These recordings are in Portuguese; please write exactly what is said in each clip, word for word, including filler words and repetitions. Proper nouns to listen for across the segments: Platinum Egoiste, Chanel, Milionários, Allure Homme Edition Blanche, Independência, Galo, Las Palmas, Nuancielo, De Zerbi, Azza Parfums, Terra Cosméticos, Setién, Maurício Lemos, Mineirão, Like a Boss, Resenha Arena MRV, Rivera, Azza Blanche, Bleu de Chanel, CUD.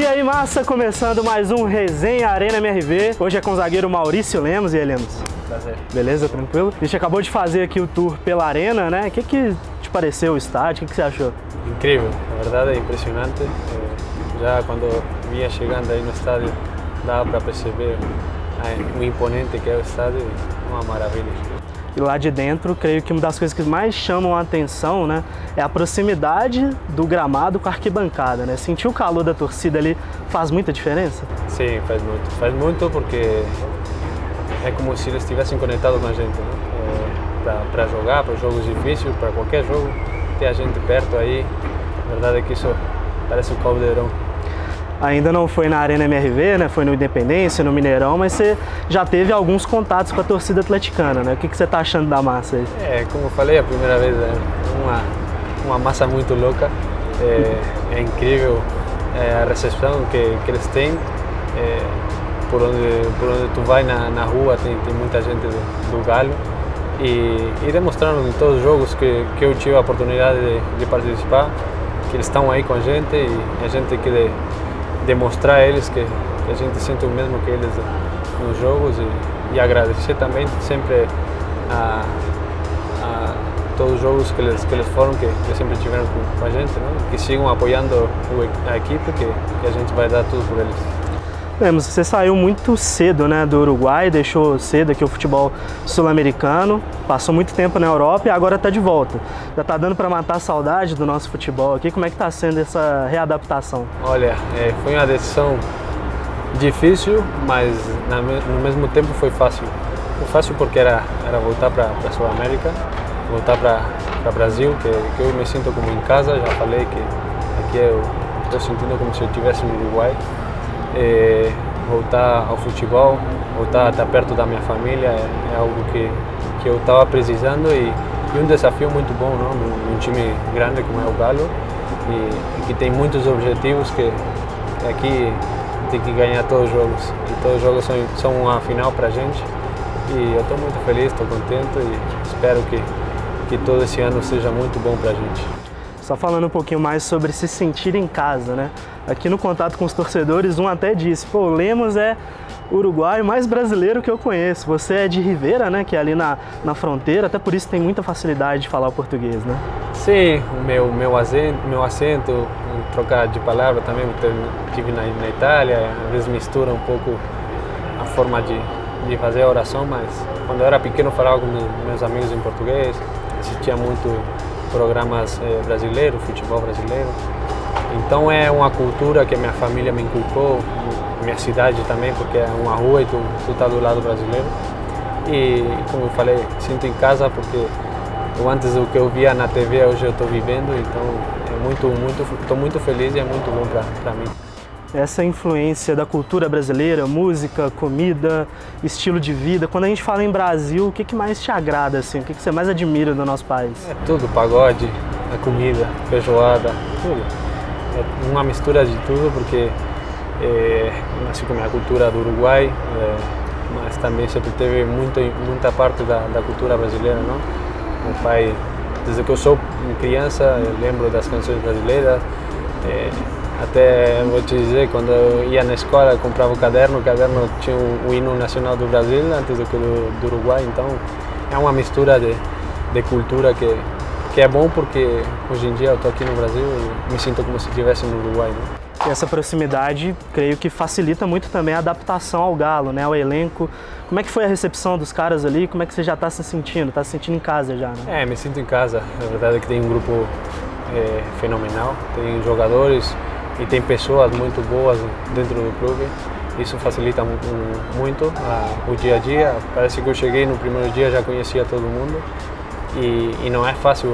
E aí, massa, começando mais um Resenha Arena M R V. Hoje é com o zagueiro Maurício Lemos. E aí, Lemos? Prazer. Beleza? Tranquilo? A gente acabou de fazer aqui o tour pela arena, né? O que que te pareceu o estádio? O que que você achou? Incrível. Na verdade é impressionante. Já quando vinha chegando aí no estádio, dava para perceber o imponente que é o estádio. Uma maravilha. E lá de dentro, creio que uma das coisas que mais chamam a atenção, né, é a proximidade do gramado com a arquibancada, né? Sentir o calor da torcida ali faz muita diferença? Sim, faz muito. Faz muito porque é como se eles estivessem conectados com a gente, né? É, para jogar, para jogos difíceis, para qualquer jogo, ter a gente perto aí. A verdade é que isso parece um caldeirão. Ainda não foi na Arena M R V, né? Foi no Independência, no Mineirão, mas você já teve alguns contatos com a torcida atleticana, né? O que que você tá achando da massa aí? É, como eu falei a primeira vez, é uma, uma massa muito louca, é, é incrível é, a recepção que, que eles têm, é, por, onde, por onde tu vai na, na rua tem, tem muita gente do, do Galo e, e demonstraram em todos os jogos que, que eu tive a oportunidade de, de participar, que eles estão aí com a gente e a gente que de, demonstrar a eles que, que a gente sente o mesmo que eles nos jogos e, e agradecer também sempre a, a todos os jogos que eles, que eles foram, que, que sempre tiveram com a gente, né? Que sigam apoiando a equipe, que, que a gente vai dar tudo por eles. Lemos, você saiu muito cedo, né, do Uruguai, deixou cedo aqui o futebol sul-americano, passou muito tempo na Europa e agora está de volta. Já está dando para matar a saudade do nosso futebol aqui? Como é que está sendo essa readaptação? Olha, é, foi uma decisão difícil, mas na, no mesmo tempo foi fácil. Foi fácil porque era, era voltar para a Sul-América, voltar para o Brasil, que, que eu me sinto como em casa, já falei que aqui eu estou sentindo como se eu estivesse no Uruguai. É, voltar ao futebol, voltar a estar perto da minha família é, é algo que, que eu estava precisando e, e um desafio muito bom, não? Um, um time grande como é o Galo e, e que tem muitos objetivos que, que aqui tem que ganhar todos os jogos e todos os jogos são, são uma final para a gente e eu estou muito feliz, estou contente e espero que, que todo esse ano seja muito bom para a gente. Só falando um pouquinho mais sobre se sentir em casa, né? Aqui no contato com os torcedores, um até disse, pô, o Lemos é uruguaio mais brasileiro que eu conheço. Você é de Rivera, né? Que é ali na, na fronteira, até por isso tem muita facilidade de falar o português, né? Sim, o meu, meu, acento, meu acento, trocar de palavra também, tive na, na Itália, às vezes mistura um pouco a forma de, de fazer a oração, mas quando eu era pequeno falava com meus amigos em português, assistia muito programas eh, brasileiros, futebol brasileiro. Então é uma cultura que minha família me inculcou, minha cidade também, porque é uma rua e tu, tu tá do lado brasileiro. E como eu falei, sinto em casa porque eu, antes do que eu via na T V, hoje eu estou vivendo, então é muito, muito, tô muito feliz e é muito bom para mim. Essa influência da cultura brasileira, música, comida, estilo de vida. Quando a gente fala em Brasil, o que que mais te agrada, assim? O que que você mais admira do nosso país? É tudo, pagode, a comida, feijoada, tudo. É uma mistura de tudo, porque é, nasci com a minha cultura do Uruguai, é, mas também sempre teve muito, muita parte da, da cultura brasileira, não? Meu pai, desde que eu sou criança, eu lembro das canções brasileiras, é, até vou te dizer, quando eu ia na escola, eu comprava o caderno, o caderno tinha o hino nacional do Brasil antes do que do, do Uruguai, então é uma mistura de, de cultura que, que é bom porque hoje em dia eu estou aqui no Brasil e me sinto como se estivesse no Uruguai, né? E essa proximidade, creio que facilita muito também a adaptação ao Galo, né, ao elenco. Como é que foi a recepção dos caras ali? Como é que você já está se sentindo? Está se sentindo em casa já, né? É, me sinto em casa. A verdade é que tem um grupo é, fenomenal, tem jogadores, e tem pessoas muito boas dentro do clube, isso facilita muito, muito a, o dia a dia. Parece que eu cheguei no primeiro dia já conhecia todo mundo e, e não é fácil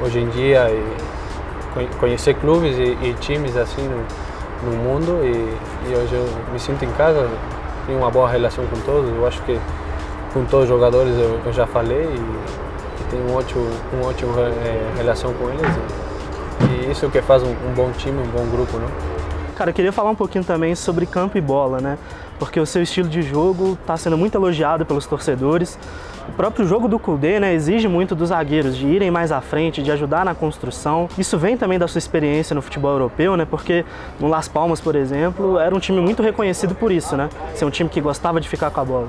hoje em dia e, conhecer clubes e, e times assim no, no mundo e, e hoje eu me sinto em casa, tenho uma boa relação com todos, eu acho que com todos os jogadores eu, eu já falei e, e tenho uma ótima, um ótimo, é, relação com eles. E, E isso é o que faz um, um bom time, um bom grupo, né? Cara, eu queria falar um pouquinho também sobre campo e bola, né? Porque o seu estilo de jogo está sendo muito elogiado pelos torcedores. O próprio jogo do C U D, né, exige muito dos zagueiros de irem mais à frente, de ajudar na construção. Isso vem também da sua experiência no futebol europeu, né, porque no Las Palmas, por exemplo, era um time muito reconhecido por isso, né, ser um time que gostava de ficar com a bola.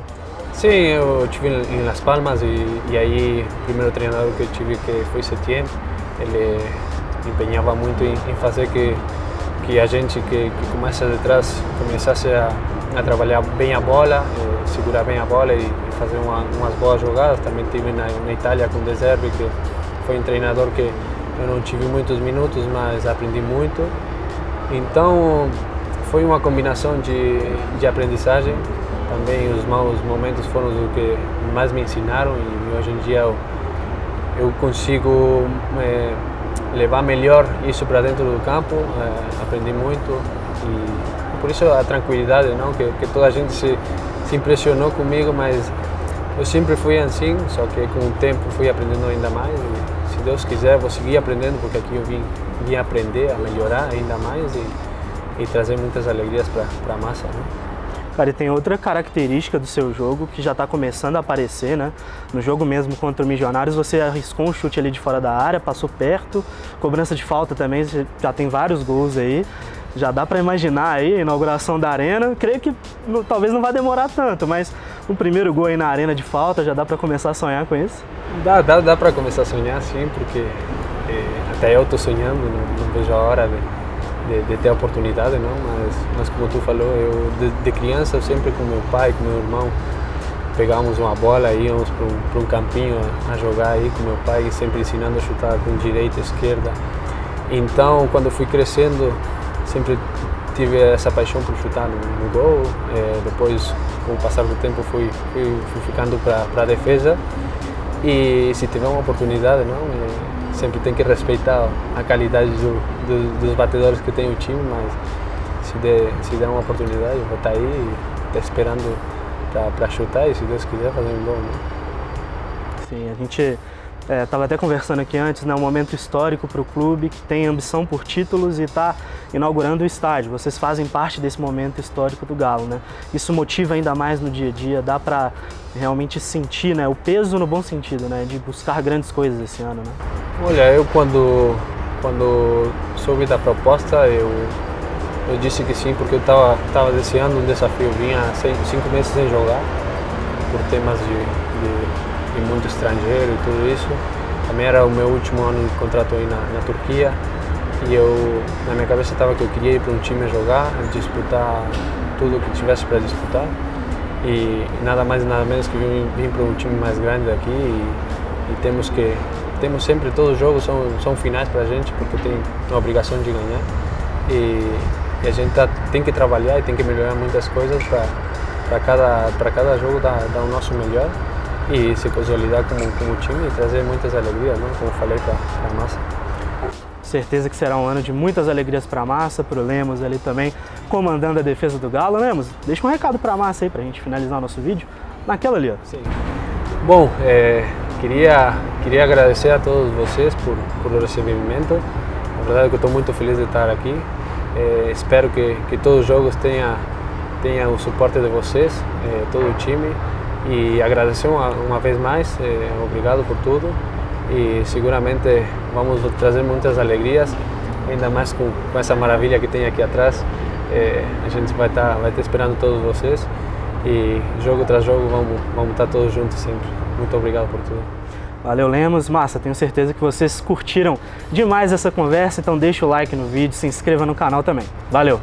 Sim, eu estive em Las Palmas e, e aí o primeiro treinador que eu tive, que foi Setién, ele empenhava muito em, em fazer que que a gente que, que começa de trás começasse a, a trabalhar bem a bola, eh, segurar bem a bola e, e fazer uma, umas boas jogadas. Também tive na, na Itália com De Zerbi, que foi um treinador que eu não tive muitos minutos, mas aprendi muito. Então foi uma combinação de, de aprendizagem. Também os maus momentos foram o que mais me ensinaram e hoje em dia eu, eu consigo eh, levar melhor isso para dentro do campo. É, aprendi muito e por isso a tranquilidade, não? Que, que toda a gente se, se impressionou comigo, mas eu sempre fui assim, só que com o tempo fui aprendendo ainda mais e, se Deus quiser, vou seguir aprendendo, porque aqui eu vim, vim aprender a melhorar ainda mais e, e trazer muitas alegrias para a massa, né? Cara, e tem outra característica do seu jogo que já está começando a aparecer, né? No jogo mesmo contra o Milionários, você arriscou um chute ali de fora da área, passou perto, cobrança de falta também, já tem vários gols aí. Já dá para imaginar aí a inauguração da arena. Creio que não, talvez não vai demorar tanto, mas o primeiro gol aí na arena de falta, já dá para começar a sonhar com isso? Dá, dá, dá para começar a sonhar, sim, porque é, até eu estou sonhando, não, não vejo a hora de... De, de ter oportunidade, não? Mas, mas como tu falou, eu de, de criança sempre com meu pai, com meu irmão, pegávamos uma bola e íamos para um, para um campinho a, a jogar aí com meu pai, sempre ensinando a chutar com direita, esquerda. Então, quando fui crescendo, sempre tive essa paixão por chutar no, no gol. É, depois, com o passar do tempo, fui, fui, fui ficando para, para a defesa. E se tiver uma oportunidade, não? É, sempre tem que respeitar a qualidade do, do, dos batedores que tem o time, mas se der, se der uma oportunidade, eu vou estar aí e tá esperando para chutar e, se Deus quiser, fazer um gol, né? Sim, a gente estava é, até conversando aqui antes, né, um momento histórico para o clube, que tem ambição por títulos e está inaugurando o estádio. Vocês fazem parte desse momento histórico do Galo, né? Isso motiva ainda mais no dia a dia, dá para realmente sentir, né, o peso no bom sentido, né, de buscar grandes coisas esse ano, né? Olha, eu quando, quando soube da proposta, eu, eu disse que sim, porque eu estava tava deseando um desafio. Vinha sem, cinco meses sem jogar, por temas de, de, de muito estrangeiro e tudo isso. Também era o meu último ano de contrato aí na, na Turquia, e eu, na minha cabeça estava que eu queria ir para um time jogar, disputar tudo o que tivesse para disputar. E nada mais nada menos que vim, vim para um time mais grande aqui e, e temos que temos sempre, todos os jogos são, são finais para a gente, porque tem a obrigação de ganhar e, e a gente tá, tem que trabalhar e tem que melhorar muitas coisas para cada, para cada jogo dar, dar o nosso melhor e se consolidar como, como time e trazer muitas alegrias, né? Como falei, para a massa. Certeza que será um ano de muitas alegrias para a massa, para o Lemos ali também comandando a defesa do Galo. Lemos, deixa um recado para a massa aí, para a gente finalizar o nosso vídeo, naquela ali, ó. Sim. Bom, é, queria, queria agradecer a todos vocês por, por o recebimento. Na verdade é que eu estou muito feliz de estar aqui. É, espero que, que todos os jogos tenham tenha o suporte de vocês, é, todo o time. E agradecer uma, uma vez mais, é, obrigado por tudo. E seguramente vamos trazer muitas alegrias, ainda mais com, com essa maravilha que tem aqui atrás. É, a gente vai estar tá, vai tá esperando todos vocês e jogo tras jogo vamos vamos estar tá todos juntos sempre. Muito obrigado por tudo. Valeu, Lemos. Massa, tenho certeza que vocês curtiram demais essa conversa, então deixa o like no vídeo, se inscreva no canal também. Valeu!